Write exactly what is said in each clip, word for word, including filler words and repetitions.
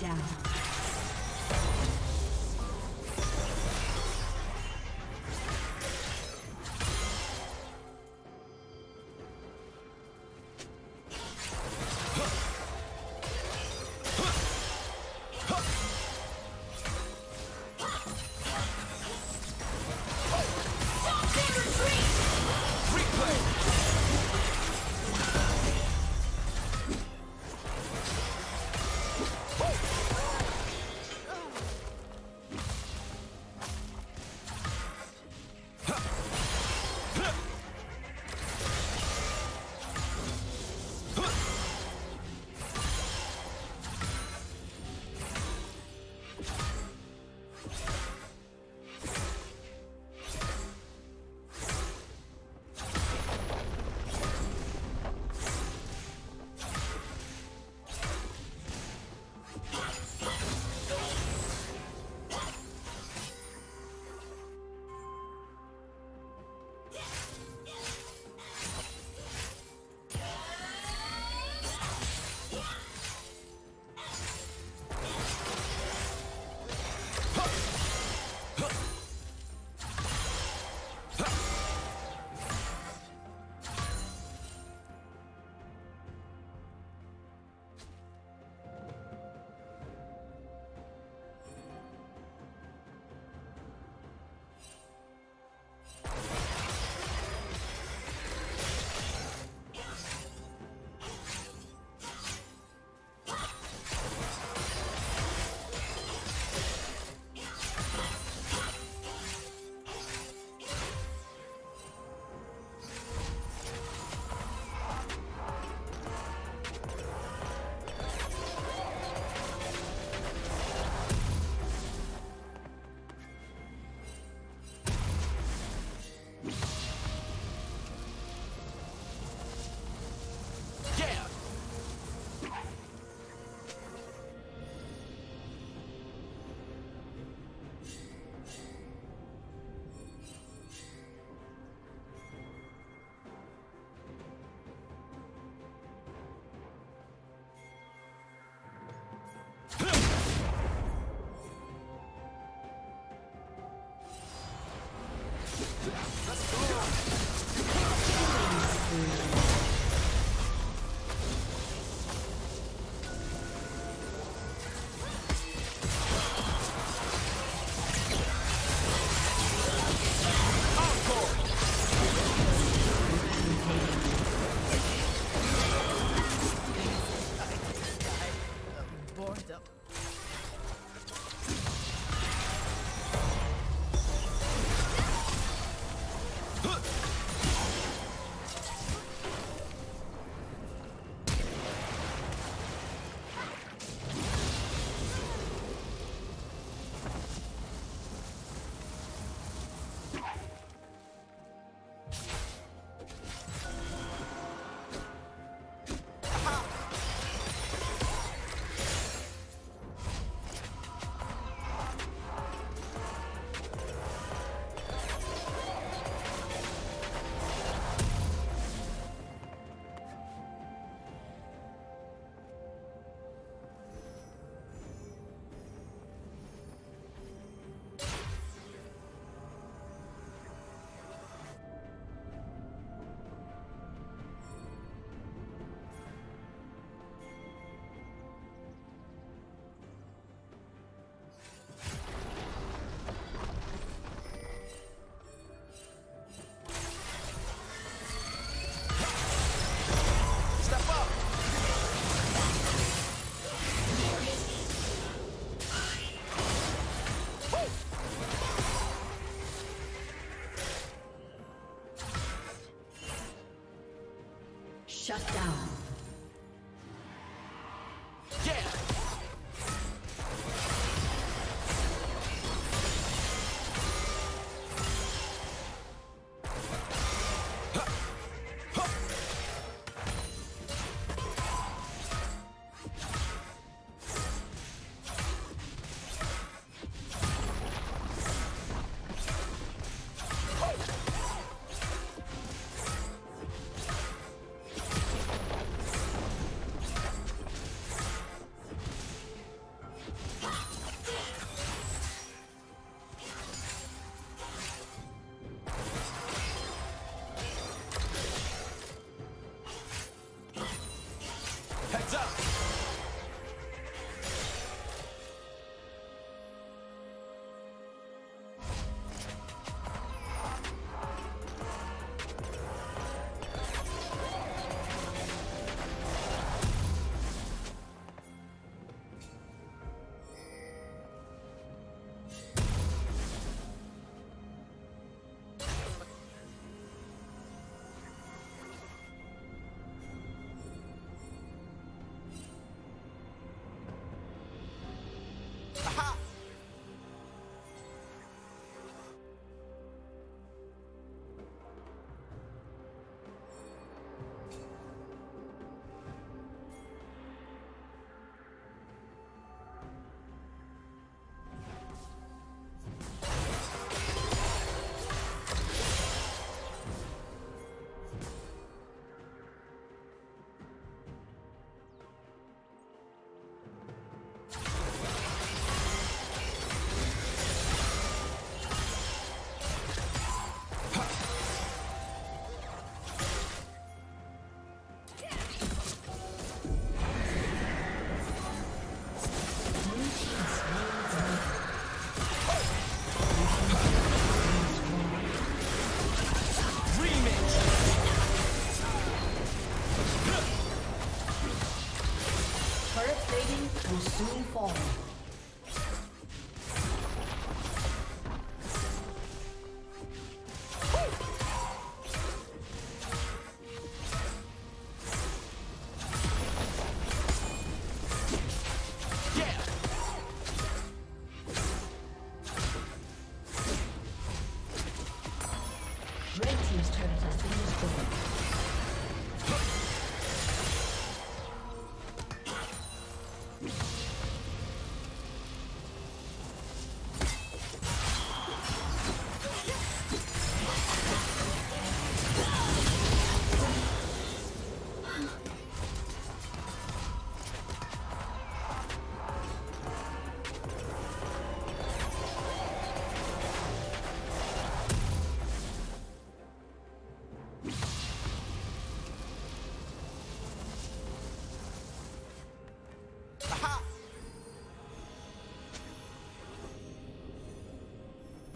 Down. Yes. Shut down.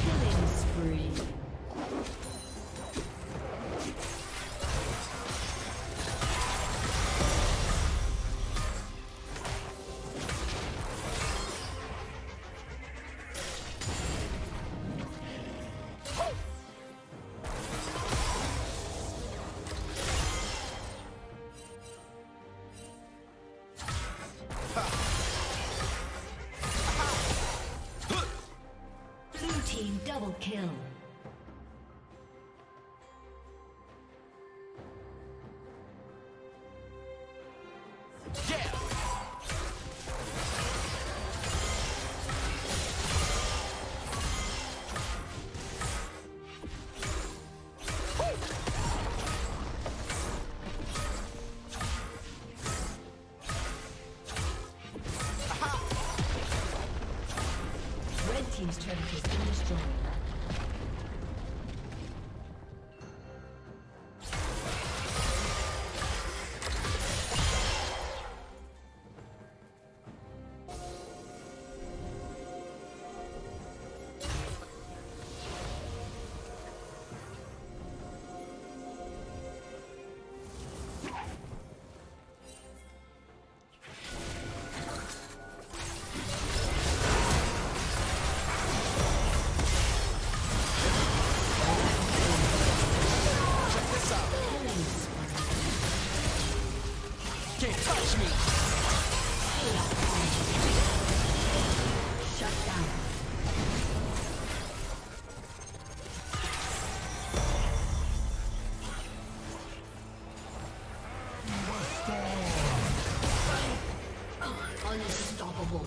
Killing spree. Kill. Team's turret has been destroyed. Unstoppable.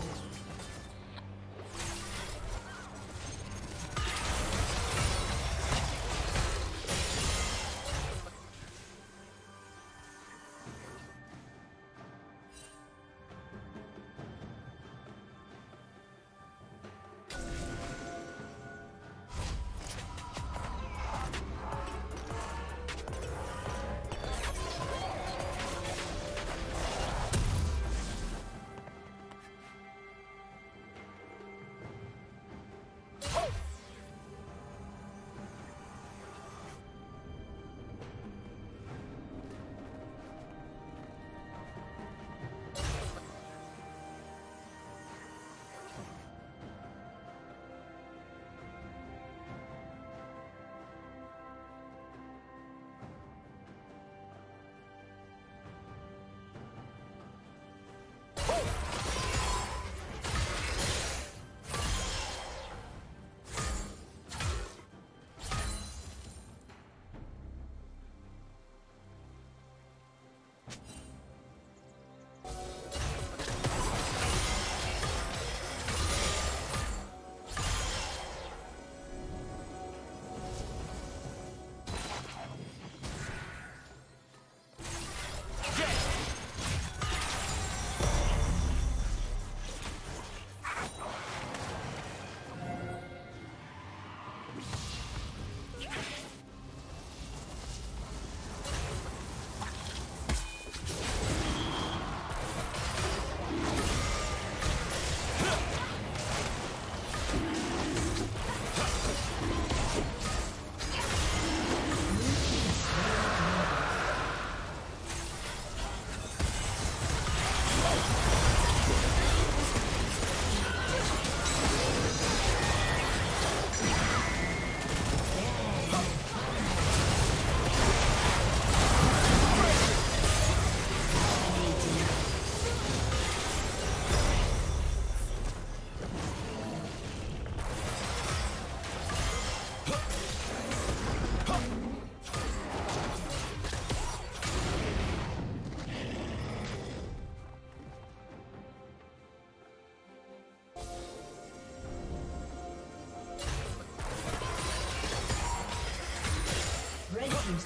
His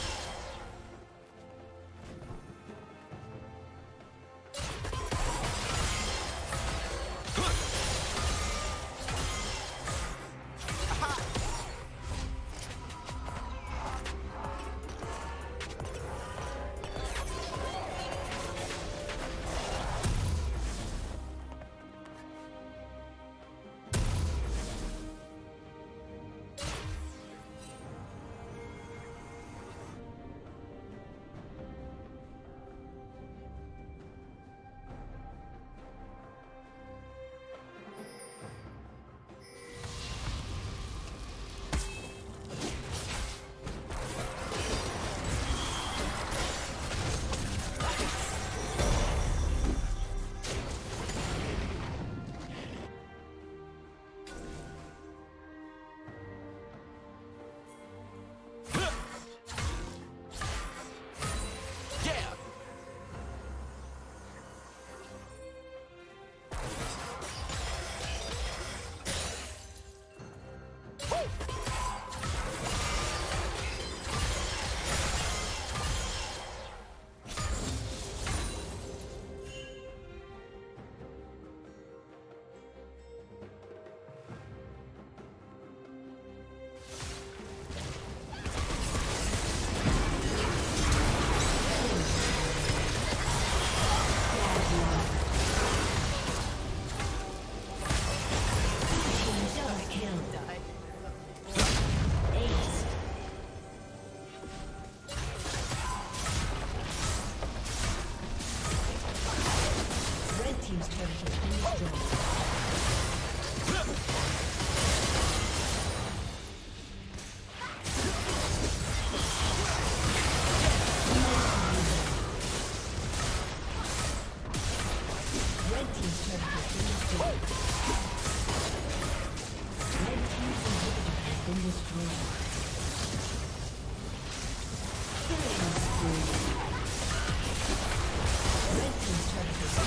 Red team's turret has been destroyed.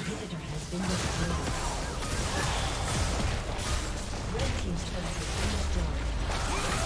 inhibitor has been destroyed. Red team's turret has been destroyed.